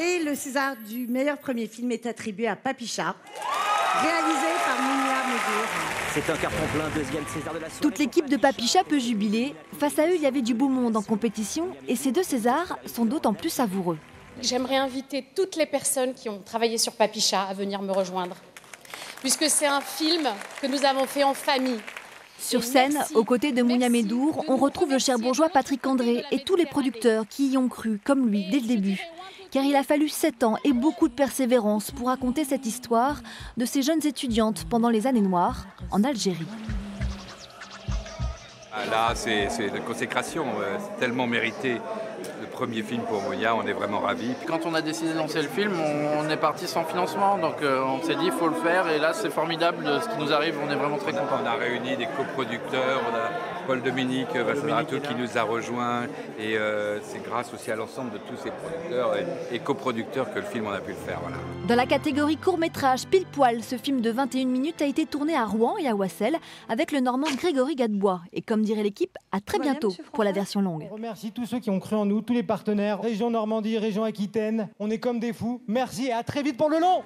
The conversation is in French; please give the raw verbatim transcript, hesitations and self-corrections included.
Et le César du meilleur premier film est attribué à Papicha, réalisé par Mounia Meddour. C'est un carton plein, deuxième César de la soirée. Toute l'équipe de Papicha peut jubiler. Face à eux, il y avait du beau monde en compétition et ces deux Césars sont d'autant plus savoureux. J'aimerais inviter toutes les personnes qui ont travaillé sur Papicha à venir me rejoindre, puisque c'est un film que nous avons fait en famille. Sur scène, merci, aux côtés de Mounia Meddour, on retrouve le cher bourgeois Patrick André et tous les producteurs qui y ont cru, comme lui, dès le début. Car il a fallu sept ans et beaucoup de persévérance pour raconter cette histoire de ces jeunes étudiantes pendant les années noires en Algérie. Là, c'est une consécration, c'est tellement mérité. Le premier film pour Mounia, on est vraiment ravis. Quand on a décidé de lancer le film, on est parti sans financement, donc on s'est dit il faut le faire et là c'est formidable ce qui nous arrive, on est vraiment très contents. On a réuni des coproducteurs, on a Paul Dominique, Wassel qui nous a rejoints et euh, c'est grâce aussi à l'ensemble de tous ces producteurs et, et coproducteurs que le film on a pu le faire. Voilà. Dans la catégorie court-métrage pile poil, ce film de vingt et une minutes a été tourné à Rouen et à Wassel avec le Normand Grégory Gadebois. Et comme dirait l'équipe, à très bientôt pour la version longue. On remercie tous ceux qui ont cru en nous, tous les partenaires, région Normandie, région Aquitaine, on est comme des fous. Merci et à très vite pour le long.